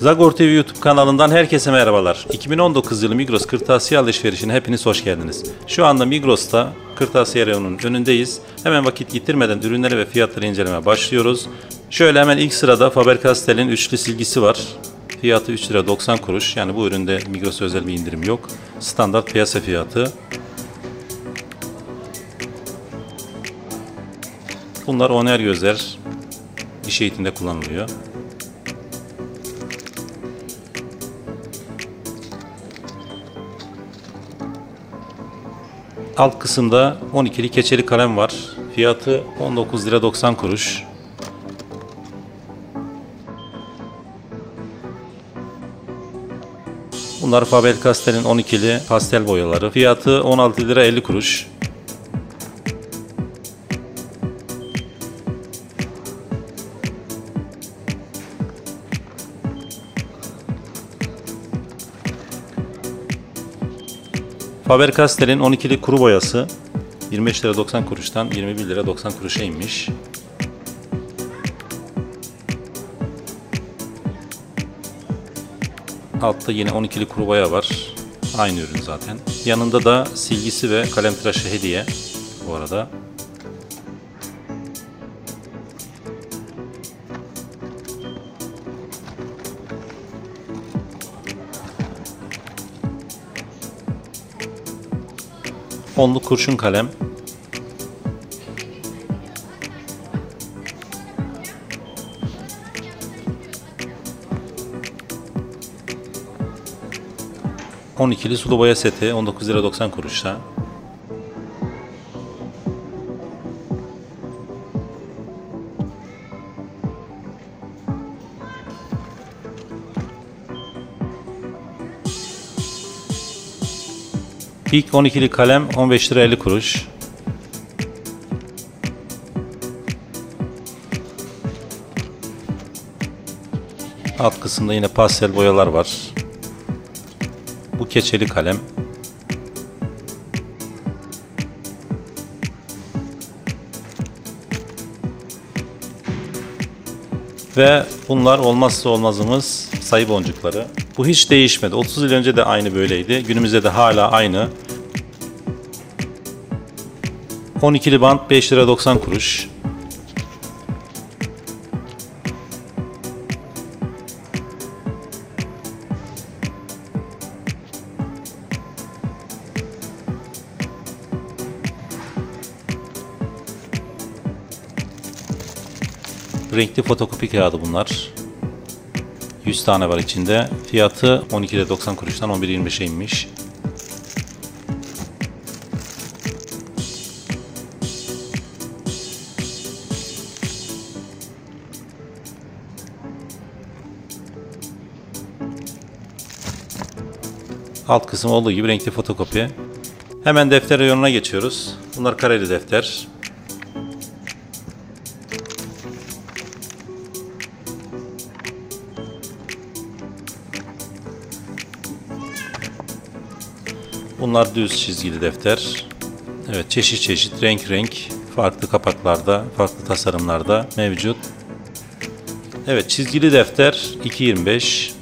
Zagor TV YouTube kanalından herkese merhabalar. 2019 yılı Migros kırtasiye alışverişine hepiniz hoş geldiniz. Şu anda Migros'ta kırtasiye reyonunun önündeyiz. Hemen vakit yitirmeden ürünleri ve fiyatları incelemeye başlıyoruz. Şöyle hemen ilk sırada Faber-Castell'in üçlü silgisi var. Fiyatı 3 lira 90 kuruş. Yani bu üründe Migros'a özel bir indirim yok. Standart piyasa fiyatı. Bunlar oner gözler. İş eğitiminde kullanılıyor. Alt kısımda 12'li keçeli kalem var. Fiyatı 19 lira 90 kuruş. Bunlar Faber-Castell'in 12'li pastel boyaları. Fiyatı 16 lira 50 kuruş. Faber-Castell'in 12'li kuru boyası 25 lira 90 kuruştan 21 lira 90 kuruşa inmiş. Altta yine 12'li kuru boya var. Aynı ürün zaten. Yanında da silgisi ve kalem tıraşı hediye bu arada. Onlu kurşun kalem. On ikili sulu boya seti 19 lira 90 kuruşta. İlk 12'li kalem 15 lira 50 kuruş. Alt kısımda yine pastel boyalar var. Bu keçeli kalem. Ve bunlar olmazsa olmazımız sayı boncukları. Bu hiç değişmedi. 30 yıl önce de aynı böyleydi. Günümüzde de hala aynı. 12'li bant 5 lira 90 kuruş. Renkli fotokopi kağıdı bunlar. 100 tane var içinde. Fiyatı 12 lira 90 kuruştan 11.25'e inmiş. Alt kısım olduğu gibi renkli fotokopi. Hemen defter reyonuna geçiyoruz. Bunlar kareli defter. Bunlar düz çizgili defter. Evet, çeşit çeşit, renk renk, farklı kapaklarda, farklı tasarımlarda mevcut. Evet, çizgili defter 2.25.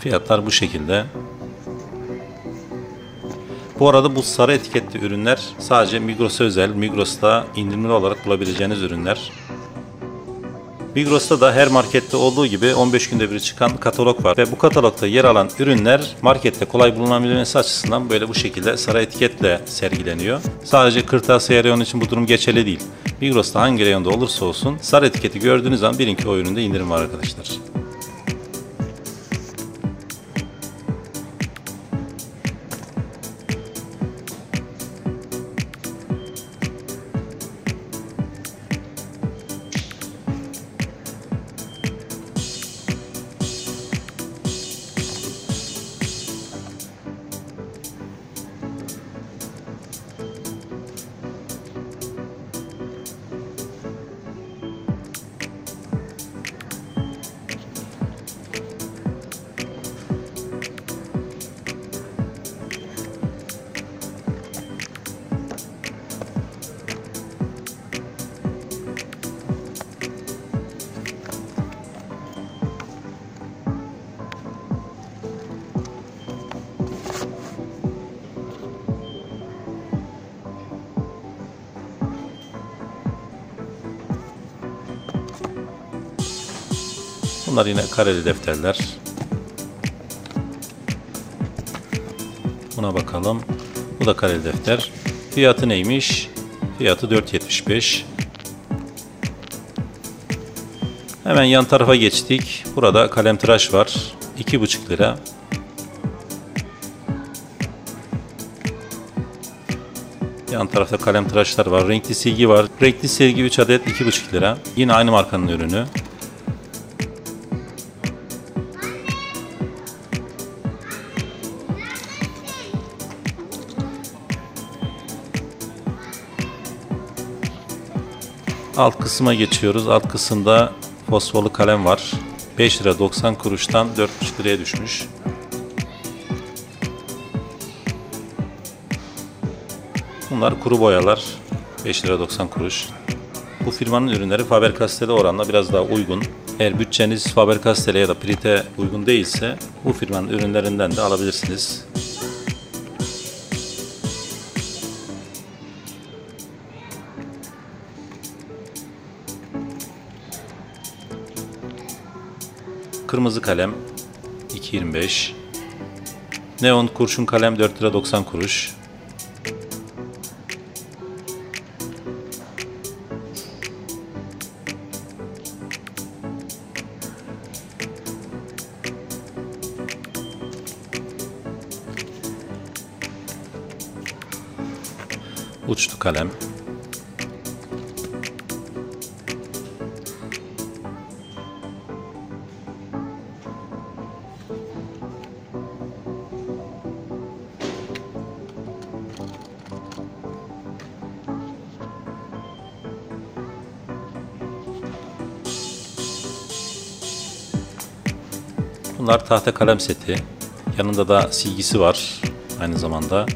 Fiyatlar bu şekilde. Bu arada bu sarı etiketli ürünler sadece Migros'a özel, Migros'ta indirimli olarak bulabileceğiniz ürünler. Migros'ta da her markette olduğu gibi 15 günde bir çıkan katalog var ve bu katalogda yer alan ürünler markette kolay bulunabilmesi açısından böyle bu şekilde sarı etiketle sergileniyor. Sadece kırtasiye reyonu için bu durum geçerli değil. Migros'ta hangi reyonda olursa olsun sarı etiketi gördüğünüz zaman bilin ki o üründe indirim var arkadaşlar. Bunlar yine kareli defterler. Buna bakalım. Bu da kareli defter. Fiyatı neymiş? Fiyatı 4.75. Hemen yan tarafa geçtik. Burada kalemtıraş var. 2,5 lira. Yan tarafta kalemtıraşlar var. Renkli silgi var. Renkli silgi 3 adet 2,5 lira. Yine aynı markanın ürünü. Alt kısma geçiyoruz. Alt kısımda fosforlu kalem var. 5 lira 90 kuruştan 4,5 liraya düşmüş. Bunlar kuru boyalar. 5 lira 90 kuruş. Bu firmanın ürünleri Faber-Castell'e oranla biraz daha uygun. Eğer bütçeniz Faber-Castell'e ya da Prit'e uygun değilse bu firmanın ürünlerinden de alabilirsiniz. Kırmızı kalem 2.25. Neon kurşun kalem 4 lira 90 kuruş. Uçlu kalem. Bunlar tahta kalem seti. Yanında da silgisi var aynı zamanda.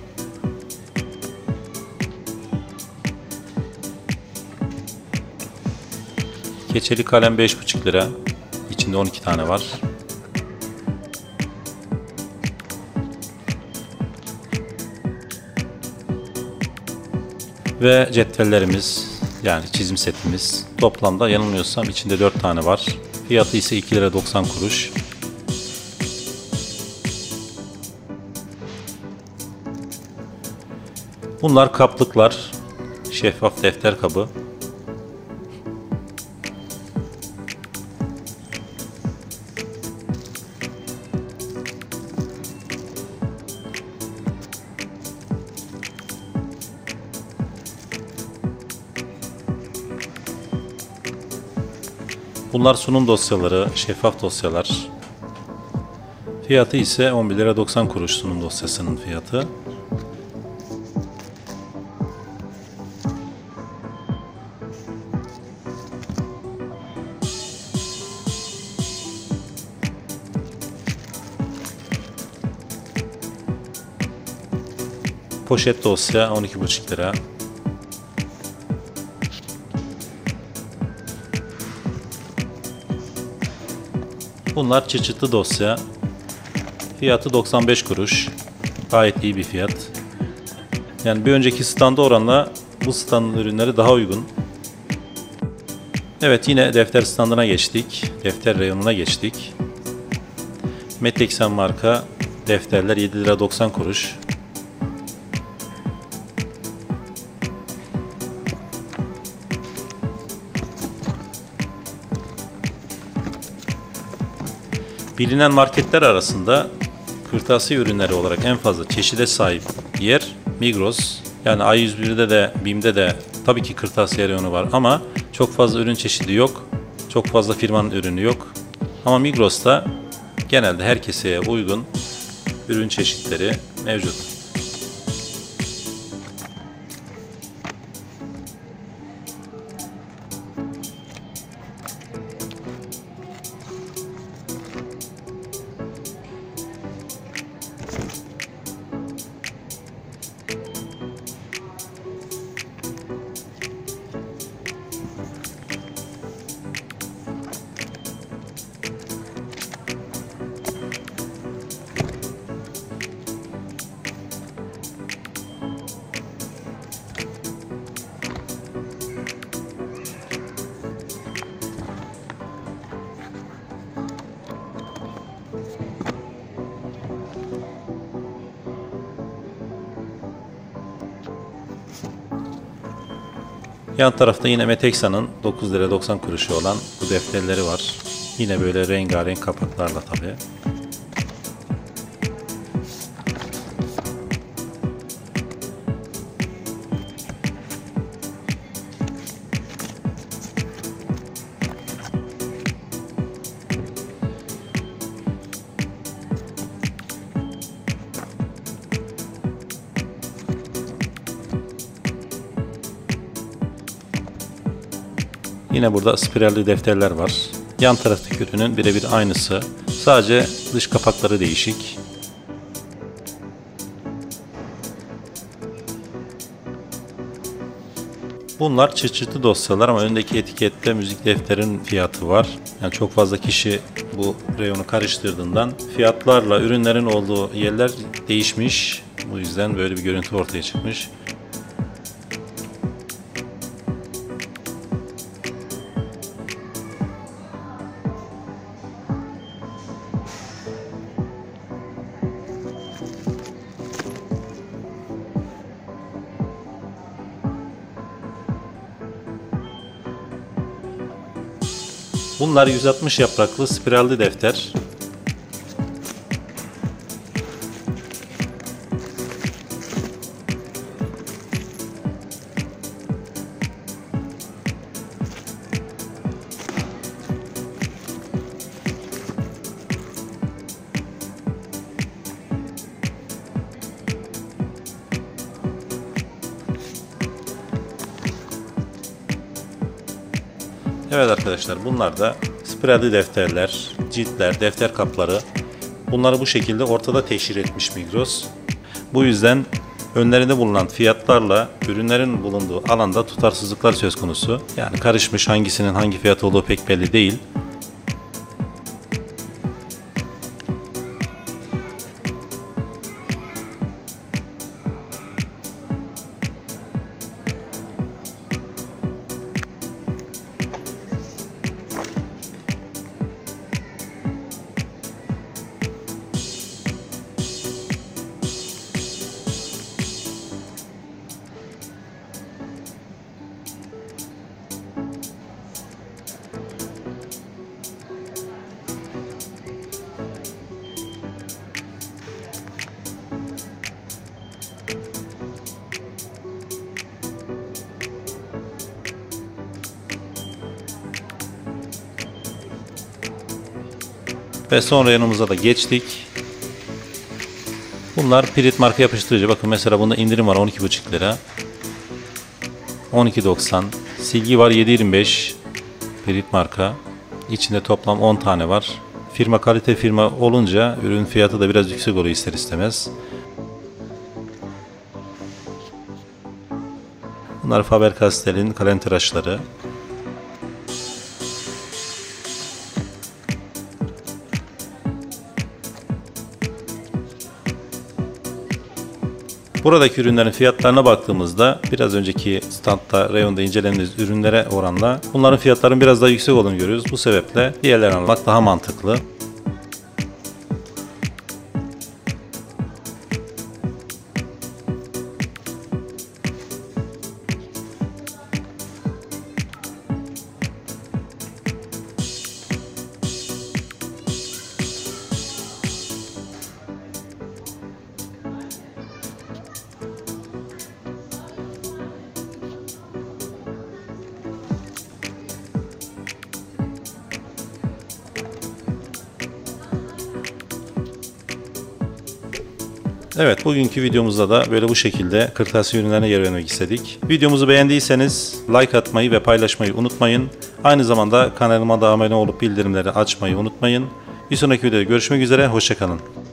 Keçeli kalem 5,5 lira. İçinde 12 tane var. Ve cetvellerimiz, yani çizim setimiz. Toplamda yanılmıyorsam içinde 4 tane var. Fiyatı ise 2 lira 90 kuruş. Bunlar kaplıklar, şeffaf defter kabı. Bunlar sunum dosyaları, şeffaf dosyalar. Fiyatı ise 11 lira 90 kuruş sunum dosyasının fiyatı. Poşet dosya 12,5 lira. Bunlar çıtçıtlı dosya. Fiyatı 95 kuruş. Gayet iyi bir fiyat. Yani bir önceki standa oranla bu standın ürünleri daha uygun. Evet, yine defter standına geçtik. Defter reyonuna geçtik. Meteksan marka defterler 7 lira 90 kuruş. Bilinen marketler arasında kırtasiye ürünleri olarak en fazla çeşide sahip yer Migros. Yani A101'de de BIM'de de tabii ki kırtasiye reyonu var ama çok fazla ürün çeşidi yok. Çok fazla firmanın ürünü yok. Ama Migros'ta genelde herkese uygun ürün çeşitleri mevcut. Yan tarafta yine Meteksa'nın 9 lira 90 kuruşu olan bu defterleri var. Yine böyle rengarenk kapaklarla tabi. Yine burada spiralli defterler var. Yan taraftaki ürünün birebir aynısı. Sadece dış kapakları değişik. Bunlar çıtçıtlı dosyalar ama öndeki etikette müzik defterinin fiyatı var. Yani çok fazla kişi bu reyonu karıştırdığından fiyatlarla ürünlerin olduğu yerler değişmiş. Bu yüzden böyle bir görüntü ortaya çıkmış. Bunlar 160 yapraklı spiralli defter. Evet arkadaşlar, bunlar da spiralli defterler, ciltler, defter kapları. Bunları bu şekilde ortada teşhir etmiş Migros. Bu yüzden önlerinde bulunan fiyatlarla ürünlerin bulunduğu alanda tutarsızlıklar söz konusu. Yani karışmış, hangisinin hangi fiyatı olduğu pek belli değil. Ve sonra yanımıza da geçtik. Bunlar Prit marka yapıştırıcı. Bakın mesela bunda indirim var 12,5 lira. 12,90. Silgi var 7,25. Prit marka. İçinde toplam 10 tane var. Firma kalite firma olunca ürün fiyatı da biraz yüksek oluyor ister istemez. Bunlar Faber-Castell'in kalem tıraşları. Buradaki ürünlerin fiyatlarına baktığımızda biraz önceki standta, reyonda incelediğimiz ürünlere oranla bunların fiyatlarının biraz daha yüksek olduğunu görüyoruz. Bu sebeple diğerlerini almak daha mantıklı. Evet, bugünkü videomuzda da böyle bu şekilde kırtasiye ürünlerine yer vermek istedik. Videomuzu beğendiyseniz like atmayı ve paylaşmayı unutmayın. Aynı zamanda kanalıma da abone olup bildirimleri açmayı unutmayın. Bir sonraki videoda görüşmek üzere, hoşça kalın.